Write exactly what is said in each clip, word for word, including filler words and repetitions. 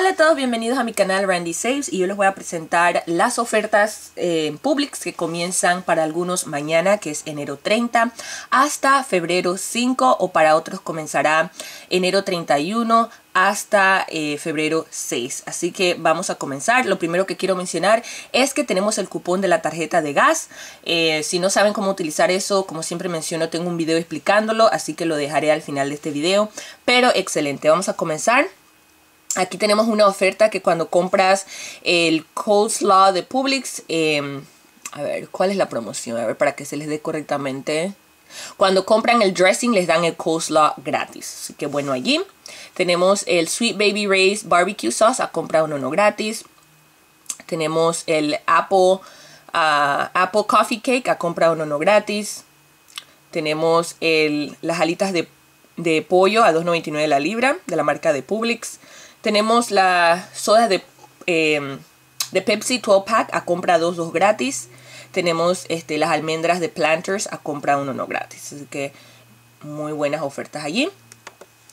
Hola a todos, bienvenidos a mi canal Randee Saves, y yo les voy a presentar las ofertas en eh, Publix que comienzan para algunos mañana, que es enero treinta, hasta febrero cinco, o para otros comenzará enero treinta y uno hasta eh, febrero seis. Así que vamos a comenzar. Lo primero que quiero mencionar es que tenemos el cupón de la tarjeta de gas. Eh, si no saben cómo utilizar eso, como siempre menciono, tengo un video explicándolo, así que lo dejaré al final de este video. Pero excelente, vamos a comenzar. Aquí tenemos una oferta que cuando compras el coleslaw de Publix, eh, a ver, ¿cuál es la promoción? A ver, para que se les dé correctamente. Cuando compran el dressing les dan el coleslaw gratis, así que bueno, allí tenemos el Sweet Baby Ray's Barbecue Sauce, a compra uno no gratis. Tenemos el Apple, uh, Apple Coffee Cake, a compra uno no gratis. Tenemos el, las alitas de, de pollo a dos noventa y nueve la libra, de la marca de Publix. Tenemos las sodas de, eh, de Pepsi doce pack, a compra dos, dos gratis. Tenemos este, las almendras de Planters, a compra uno no gratis. Así que muy buenas ofertas allí.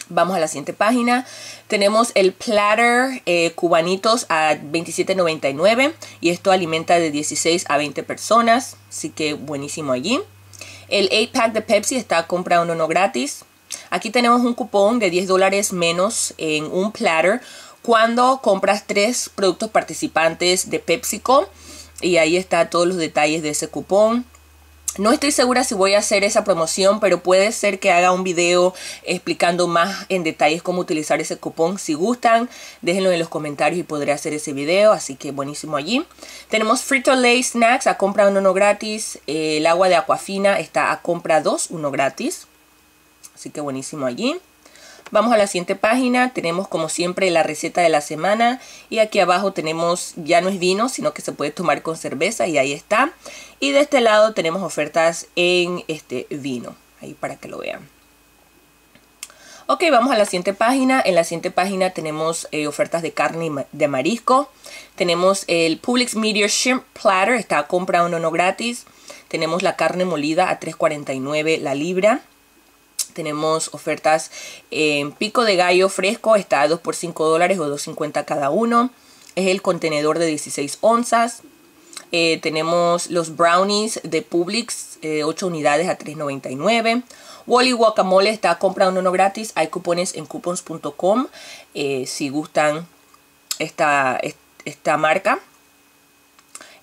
Vamos a la siguiente página. Tenemos el platter eh, cubanitos a veintisiete noventa y nueve, y esto alimenta de dieciséis a veinte personas, así que buenísimo allí. El ocho pack de Pepsi está a compra uno no gratis. Aquí tenemos un cupón de diez dólares menos en un platter cuando compras tres productos participantes de PepsiCo, y ahí está todos los detalles de ese cupón. No estoy segura si voy a hacer esa promoción, pero puede ser que haga un video explicando más en detalles cómo utilizar ese cupón. Si gustan, déjenlo en los comentarios y podré hacer ese video, así que buenísimo allí. Tenemos Frito Lay Snacks, a compra uno no gratis. El agua de Aquafina está a compra dos, uno gratis. Así que buenísimo allí. Vamos a la siguiente página. Tenemos como siempre la receta de la semana, y aquí abajo tenemos, ya no es vino, sino que se puede tomar con cerveza, y ahí está. Y de este lado tenemos ofertas en este vino, ahí para que lo vean. Ok, vamos a la siguiente página. En la siguiente página tenemos eh, ofertas de carne y de marisco. Tenemos el Publix Meteor Shrimp Platter, está a compra uno no gratis. Tenemos la carne molida a tres cuarenta y nueve la libra. Tenemos ofertas en pico de gallo fresco, está a dos por cinco dólares o dos cincuenta cada uno. Es el contenedor de dieciséis onzas. Eh, tenemos los brownies de Publix, eh, ocho unidades a tres noventa y nueve. Wally Guacamole está a compra uno no gratis. Hay cupones en coupons punto com eh, si gustan esta, esta marca.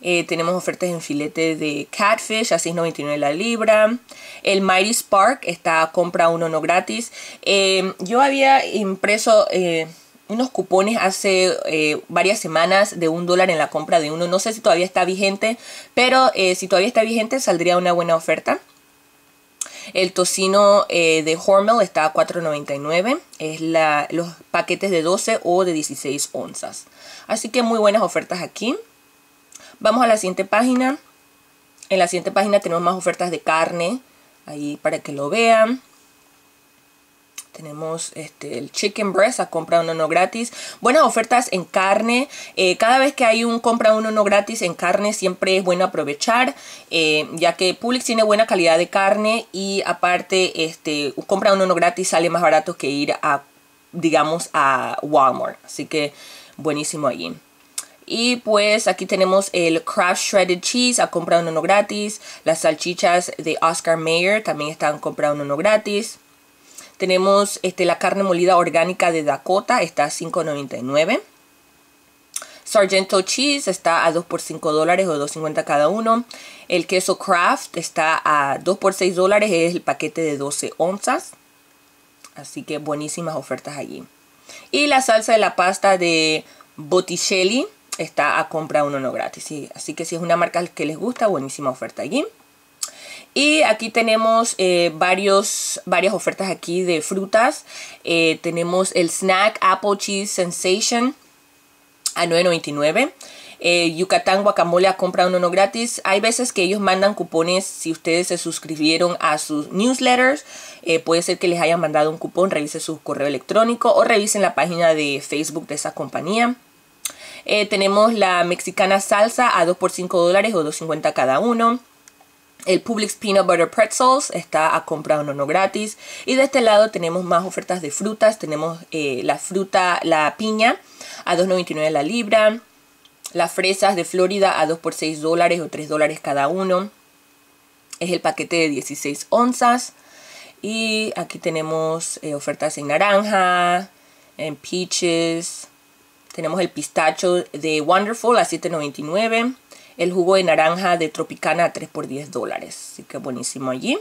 Eh, tenemos ofertas en filete de catfish a seis noventa y nueve la libra. El Mighty Spark está a compra uno no gratis. Eh, yo había impreso eh, unos cupones hace eh, varias semanas de un dólar en la compra de uno. No sé si todavía está vigente, pero eh, si todavía está vigente saldría una buena oferta. El tocino eh, de Hormel está a cuatro noventa y nueve. Es la, los paquetes de doce o de dieciséis onzas. Así que muy buenas ofertas aquí. Vamos a la siguiente página. En la siguiente página tenemos más ofertas de carne, ahí para que lo vean. Tenemos este, el Chicken Breast a compra uno no gratis. Buenas ofertas en carne. Eh, cada vez que hay un compra uno no gratis en carne siempre es bueno aprovechar, eh, ya que Publix tiene buena calidad de carne, y aparte este, un compra uno no gratis sale más barato que ir a, digamos, a Walmart. Así que buenísimo allí. Y pues aquí tenemos el Kraft Shredded Cheese a compra uno no gratis. Las salchichas de Oscar Mayer también están compra uno no gratis. Tenemos este, la carne molida orgánica de Dakota, está a cinco noventa y nueve. Sargento Cheese está a dos por cinco dólares o dos cincuenta cada uno. El queso Kraft está a dos por seis dólares, es el paquete de doce onzas. Así que buenísimas ofertas allí. Y la salsa de la pasta de Botticelli está a compra uno no gratis, sí. Así que si es una marca que les gusta, buenísima oferta allí. Y aquí tenemos eh, varios, varias ofertas aquí de frutas. Eh, tenemos el snack Apple Cheese Sensation a nueve noventa y nueve. Eh, Yucatán Guacamole a compra uno no gratis. Hay veces que ellos mandan cupones. Si ustedes se suscribieron a sus newsletters, eh, puede ser que les hayan mandado un cupón. Revisen su correo electrónico o revisen la página de Facebook de esa compañía. Eh, tenemos la mexicana salsa a dos por cinco dólares o dos cincuenta cada uno. El Publix Peanut Butter Pretzels está a compra uno no gratis. Y de este lado tenemos más ofertas de frutas. Tenemos eh, la fruta, la piña a dos noventa y nueve la libra. Las fresas de Florida a dos por seis dólares o tres dólares cada uno. Es el paquete de dieciséis onzas. Y aquí tenemos eh, ofertas en naranja, en peaches. Tenemos el pistacho de Wonderful a siete noventa y nueve. El jugo de naranja de Tropicana a tres por diez dólares. Así que buenísimo allí.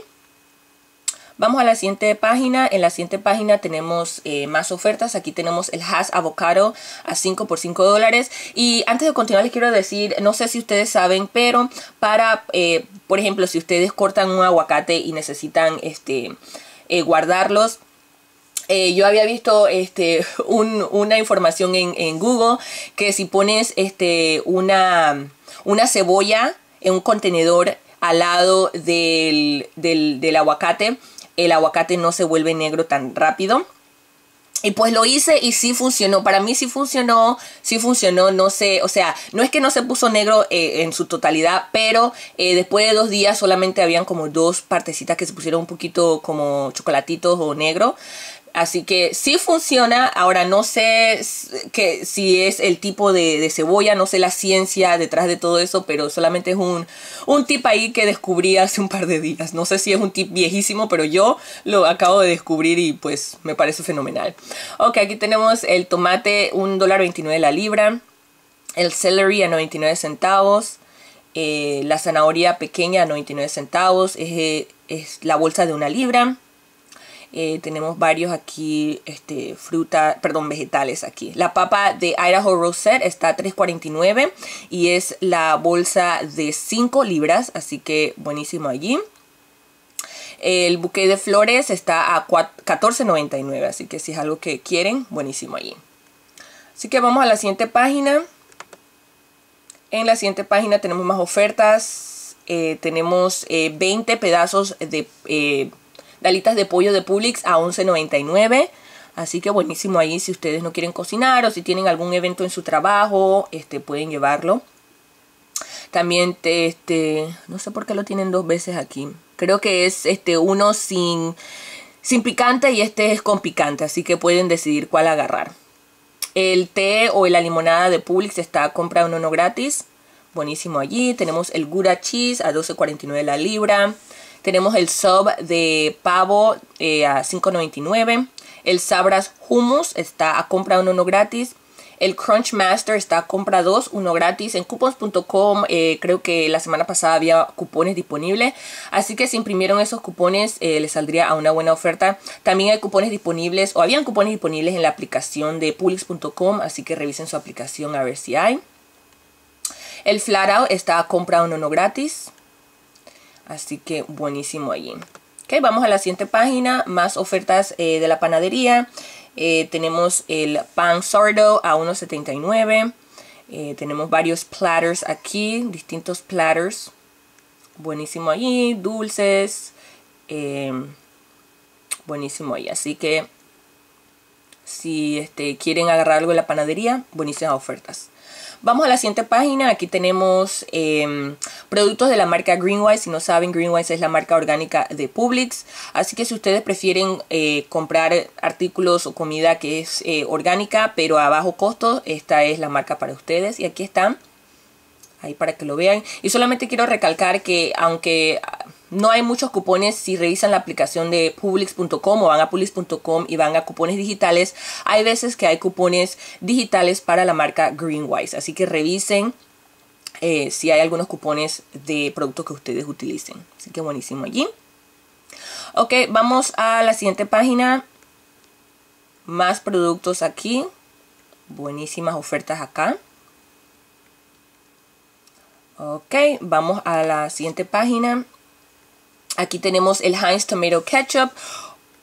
Vamos a la siguiente página. En la siguiente página tenemos eh, más ofertas. Aquí tenemos el Hass Avocado a cinco por cinco dólares. Y antes de continuar les quiero decir, no sé si ustedes saben, pero para, eh, por ejemplo, si ustedes cortan un aguacate y necesitan este, eh, guardarlos. Eh, yo había visto este, un, una información en, en Google que si pones este, una, una cebolla en un contenedor al lado del, del, del aguacate, el aguacate no se vuelve negro tan rápido. Y pues lo hice y sí funcionó. Para mí sí funcionó, sí funcionó, no sé, o sea, no es que no se puso negro eh, en su totalidad, pero eh, después de dos días solamente habían como dos partecitas que se pusieron un poquito como chocolatitos o negro. Así que sí funciona. Ahora no sé que, si es el tipo de, de cebolla, no sé la ciencia detrás de todo eso, pero solamente es un, un tip ahí que descubrí hace un par de días. No sé si es un tip viejísimo, pero yo lo acabo de descubrir y pues me parece fenomenal. Ok, aquí tenemos el tomate, un dólar veintinueve la libra. El celery a noventa y nueve centavos. Eh, la zanahoria pequeña a noventa y nueve centavos. Es, es la bolsa de una libra. Eh, tenemos varios aquí, este, fruta, perdón, vegetales aquí. La papa de Idaho Rosette está a tres cuarenta y nueve y es la bolsa de cinco libras, así que buenísimo allí. El buque de flores está a catorce noventa y nueve, así que si es algo que quieren, buenísimo allí. Así que vamos a la siguiente página. En la siguiente página tenemos más ofertas. Eh, tenemos eh, veinte pedazos de... Eh, Dalitas de pollo de Publix a once noventa y nueve. Así que buenísimo ahí si ustedes no quieren cocinar o si tienen algún evento en su trabajo, este, pueden llevarlo. También, te, este, no sé por qué lo tienen dos veces aquí. Creo que es este uno sin, sin picante y este es con picante. Así que pueden decidir cuál agarrar. El té o la limonada de Publix está a compra uno no gratis. Buenísimo allí. Tenemos el Gura Cheese a doce cuarenta y nueve la libra. Tenemos el sub de pavo eh, a cinco noventa y nueve. El Sabras hummus está a compra uno, uno gratis. El Crunchmaster está a compra dos, uno gratis. En coupons punto com eh, creo que la semana pasada había cupones disponibles. Así que si imprimieron esos cupones eh, les saldría a una buena oferta. También hay cupones disponibles o habían cupones disponibles en la aplicación de Publix punto com. Así que revisen su aplicación a ver si hay. El Flatout está a compra uno, uno gratis. Así que buenísimo allí. Ok, vamos a la siguiente página. Más ofertas eh, de la panadería. Eh, tenemos el pan sourdough a uno setenta y nueve. Eh, tenemos varios platters aquí. Distintos platters. Buenísimo allí. Dulces. Eh, buenísimo allí. Así que si este, quieren agarrar algo de la panadería, buenísimas ofertas. Vamos a la siguiente página. Aquí tenemos eh, productos de la marca GreenWise. Si no saben, GreenWise es la marca orgánica de Publix. Así que si ustedes prefieren eh, comprar artículos o comida que es eh, orgánica, pero a bajo costo, esta es la marca para ustedes. Y aquí están. Ahí para que lo vean. Y solamente quiero recalcar que aunque no hay muchos cupones, si revisan la aplicación de Publix punto com o van a Publix punto com y van a cupones digitales, hay veces que hay cupones digitales para la marca GreenWise. Así que revisen eh, si hay algunos cupones de productos que ustedes utilicen. Así que buenísimo allí. Ok, vamos a la siguiente página. Más productos aquí. Buenísimas ofertas acá. Ok, vamos a la siguiente página. Aquí tenemos el Heinz Tomato Ketchup.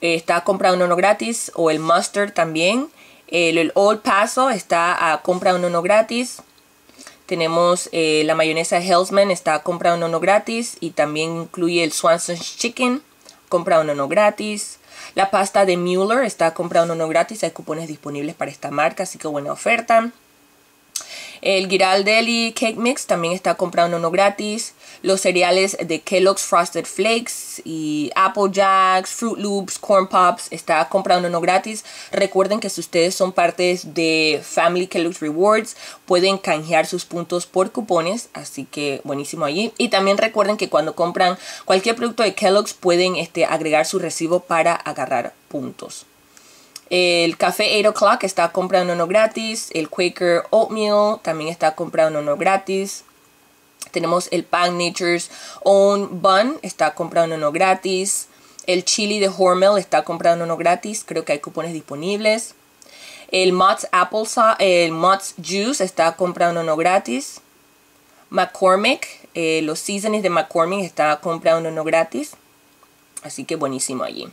Eh, está compra uno gratis. O el Mustard también. El, el Old Paso está a compra uno gratis. Tenemos eh, la mayonesa Hellmann. Está a compra uno gratis. Y también incluye el Swanson's Chicken. Compra uno gratis. La pasta de Mueller está a compra uno gratis. Hay cupones disponibles para esta marca. Así que buena oferta. El Giral Deli Cake Mix también está comprando uno gratis. Los cereales de Kellogg's Frosted Flakes y Apple Jacks, Fruit Loops, Corn Pops está comprando uno gratis. Recuerden que si ustedes son partes de Family Kellogg's Rewards pueden canjear sus puntos por cupones, así que buenísimo allí. Y también recuerden que cuando compran cualquier producto de Kellogg's pueden este, agregar su recibo para agarrar puntos. El café eight o'clock está comprando uno gratis. El Quaker Oatmeal también está comprando uno gratis. Tenemos el Pan Nature's Own Bun, está comprando uno gratis. El chili de Hormel está comprando uno gratis. Creo que hay cupones disponibles. El Mott's Apple Sa el Mott's Juice está comprando uno gratis. McCormick, eh, los Seasonings de McCormick está comprando uno gratis. Así que buenísimo allí.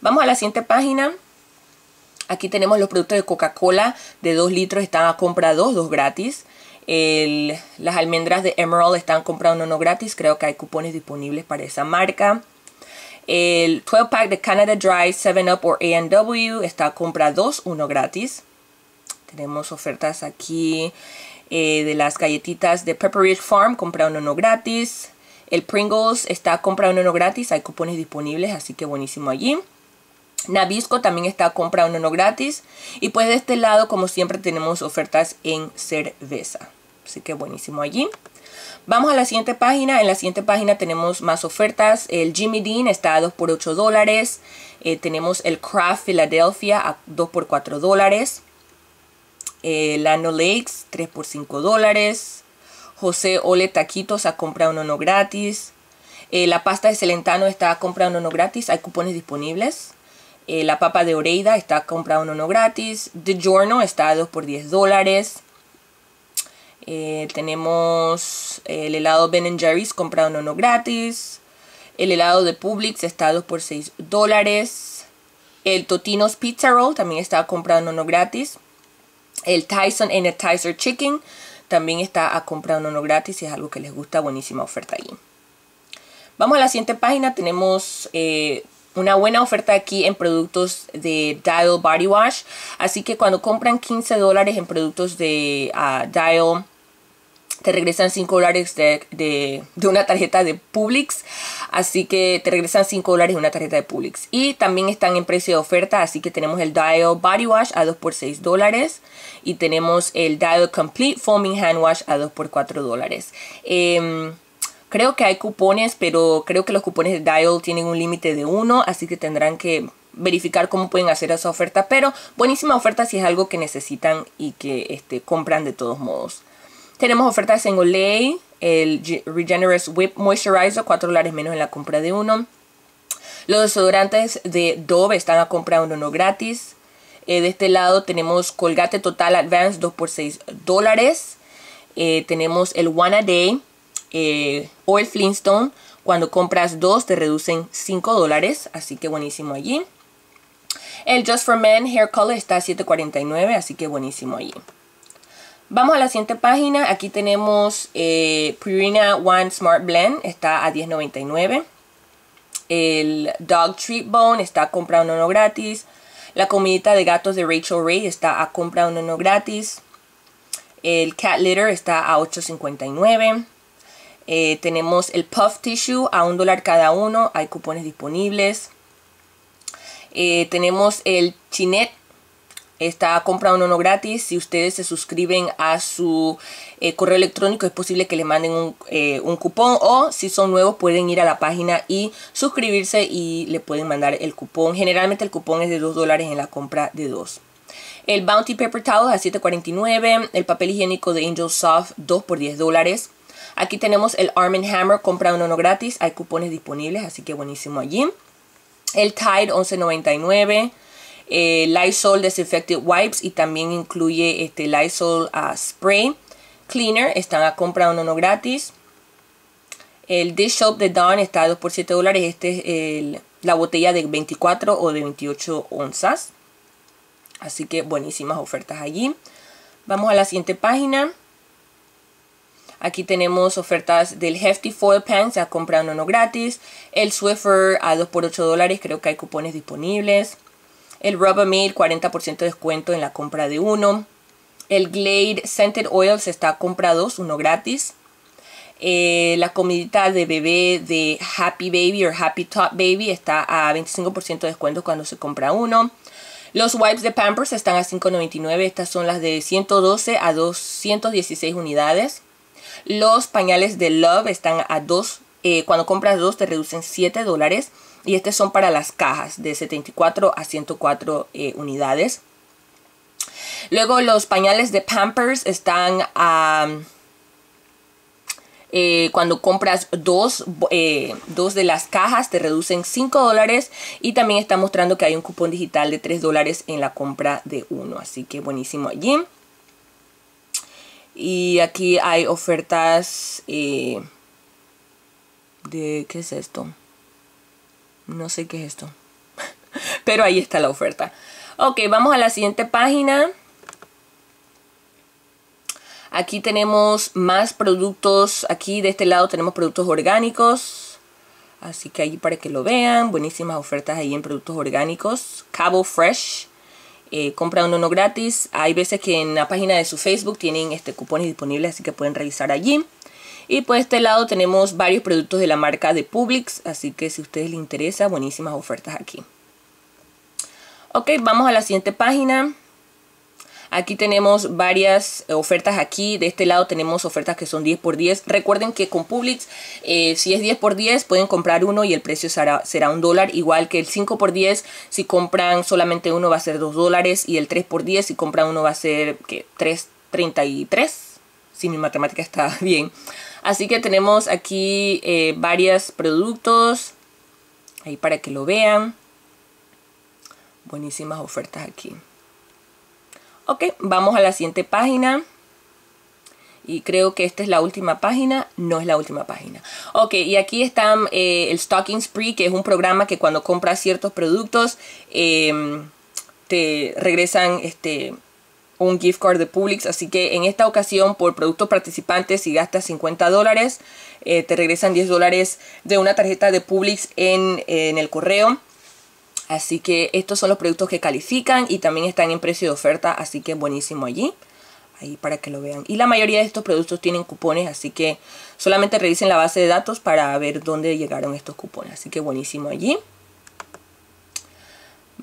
Vamos a la siguiente página. Aquí tenemos los productos de Coca-Cola de dos litros, están a compra dos, dos gratis. El, las almendras de Emerald están comprando uno gratis, creo que hay cupones disponibles para esa marca. El twelve pack de Canada Dry, seven up o A and W está a compra dos, uno gratis. Tenemos ofertas aquí eh, de las galletitas de Pepper Ridge Farm, comprando uno gratis. El Pringles está a compra uno gratis, hay cupones disponibles, así que buenísimo allí. Nabisco también está comprando uno gratis. Y pues de este lado, como siempre, tenemos ofertas en cerveza. Así que buenísimo allí. Vamos a la siguiente página. En la siguiente página tenemos más ofertas. El Jimmy Dean está a dos por ocho dólares. Eh, tenemos el Kraft Philadelphia a dos por cuatro dólares. El Lano Lakes tres por cinco dólares. José Ole Taquitos ha comprado uno gratis. Eh, la pasta de Celentano está comprando uno gratis. Hay cupones disponibles. Eh, la papa de Oreida está comprando uno gratis. DiGiorno está a dos por diez dólares. Eh, tenemos el helado Ben and Jerry's comprando uno gratis. El helado de Publix está a dos por seis dólares. El Totino's Pizza Roll también está comprando uno gratis. El Tyson Appetizer Chicken también está a comprando uno gratis. Si es algo que les gusta, buenísima oferta allí. Vamos a la siguiente página. Tenemos... Eh, Una buena oferta aquí en productos de Dial Body Wash. Así que cuando compran quince dólares en productos de uh, Dial, te regresan cinco dólares de, de, de una tarjeta de Publix. Así que te regresan cinco dólares de una tarjeta de Publix. Y también están en precio de oferta. Así que tenemos el Dial Body Wash a dos por seis dólares. Y tenemos el Dial Complete Foaming Hand Wash a dos por cuatro dólares. Eh, Creo que hay cupones, pero creo que los cupones de Dial tienen un límite de uno, así que tendrán que verificar cómo pueden hacer esa oferta. Pero buenísima oferta si es algo que necesitan y que este, compran de todos modos. Tenemos ofertas en Olay, el Regenerous Whip Moisturizer, cuatro dólares menos en la compra de uno. Los desodorantes de Dove están a compra de uno gratis. Eh, de este lado tenemos Colgate Total Advance dos por seis dólares. Eh, tenemos el One A Day. Eh, o el Flintstone, cuando compras dos te reducen cinco dólares, así que buenísimo allí. El Just for Men Hair Color está a siete cuarenta y nueve, así que buenísimo allí. Vamos a la siguiente página. Aquí tenemos eh, Purina One Smart Blend, está a diez noventa y nueve. El Dog Treat Bone está a comprar uno gratis. La comidita de gatos de Rachel Ray está a comprar uno gratis. El Cat Litter está a ocho cincuenta y nueve. Eh, tenemos el Puff Tissue a un dólar cada uno, hay cupones disponibles. Eh, tenemos el Chinet, está a compra uno gratis. Si ustedes se suscriben a su eh, correo electrónico es posible que le manden un, eh, un cupón, o si son nuevos pueden ir a la página y suscribirse y le pueden mandar el cupón. Generalmente el cupón es de dos dólares en la compra de dos. El Bounty Paper Towels a siete cuarenta y nueve, el papel higiénico de Angel Soft dos por diez dólares. Aquí tenemos el Arm and Hammer, compra uno gratis, hay cupones disponibles, así que buenísimo allí. El Tide once noventa y nueve, el Lysol Disinfected Wipes y también incluye este Lysol uh, Spray Cleaner, están a compra uno gratis. El Dish Soap de Dawn está a dos por siete dólares, este es el, la botella de veinticuatro o de veintiocho onzas, así que buenísimas ofertas allí. Vamos a la siguiente página. Aquí tenemos ofertas del Hefty Foil Pan, se ha comprado uno gratis. El Swiffer a dos por ocho dólares, creo que hay cupones disponibles. El Rubbermaid, cuarenta por ciento de descuento en la compra de uno. El Glade Scented Oils está comprados, uno gratis. Eh, la comidita de bebé de Happy Baby o Happy Top Baby está a veinticinco por ciento de descuento cuando se compra uno. Los wipes de Pampers están a cinco noventa y nueve. Estas son las de ciento doce a doscientas dieciséis unidades. Los pañales de Love están a dos. Eh, cuando compras dos te reducen siete dólares. Y estos son para las cajas de setenta y cuatro a ciento cuatro eh, unidades. Luego los pañales de Pampers están a... Eh, cuando compras dos, eh, dos de las cajas te reducen cinco dólares. Y también está mostrando que hay un cupón digital de tres dólares en la compra de uno. Así que buenísimo allí. Y aquí hay ofertas eh, de... ¿Qué es esto? No sé qué es esto. Pero ahí está la oferta. Ok, vamos a la siguiente página. Aquí tenemos más productos. Aquí de este lado tenemos productos orgánicos. Así que ahí para que lo vean. Buenísimas ofertas ahí en productos orgánicos. Cabo Fresh. Eh, compra uno, uno gratis. Hay veces que en la página de su Facebook tienen este cupones disponibles. Así que pueden revisar allí. Y por este lado tenemos varios productos de la marca de Publix. Así que si a ustedes les interesa, buenísimas ofertas aquí. Ok, vamos a la siguiente página. Aquí tenemos varias ofertas aquí. De este lado tenemos ofertas que son diez por diez. Recuerden que con Publix, eh, si es diez por diez, pueden comprar uno y el precio será, será un dólar. Igual que el cinco por diez, si compran solamente uno va a ser dos dólares. Y el tres por diez, si compran uno va a ser tres treinta y tres. Si mi matemática está bien. Así que tenemos aquí eh, varios productos. Ahí para que lo vean. Buenísimas ofertas aquí. Ok, vamos a la siguiente página. Y creo que esta es la última página. No es la última página. Ok, y aquí está eh, el Stocking Spree, que es un programa que cuando compras ciertos productos eh, te regresan este, un gift card de Publix. Así que en esta ocasión, por productos participantes, si gastas cincuenta dólares, eh, te regresan diez dólares de una tarjeta de Publix en, en el correo. Así que estos son los productos que califican y también están en precio de oferta, así que buenísimo allí, ahí para que lo vean. Y la mayoría de estos productos tienen cupones, así que solamente revisen la base de datos para ver dónde llegaron estos cupones, así que buenísimo allí.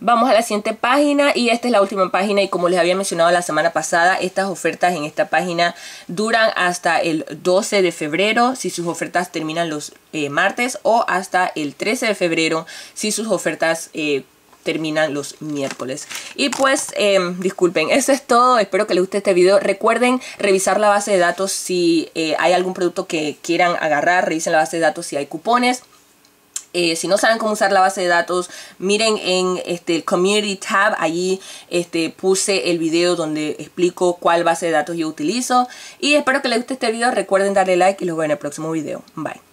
Vamos a la siguiente página y esta es la última página, y como les había mencionado la semana pasada, estas ofertas en esta página duran hasta el doce de febrero si sus ofertas terminan los eh, martes, o hasta el trece de febrero si sus ofertas eh, terminan los miércoles. Y pues eh, disculpen, eso es todo. Espero que les guste este video. Recuerden revisar la base de datos si eh, hay algún producto que quieran agarrar. Revisen la base de datos si hay cupones. Eh, si no saben cómo usar la base de datos, miren en este, el Community tab. Allí este, puse el video donde explico cuál base de datos yo utilizo. Y espero que les guste este video. Recuerden darle like y los veo en el próximo video. Bye.